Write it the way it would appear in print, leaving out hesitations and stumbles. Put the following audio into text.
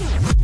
fire!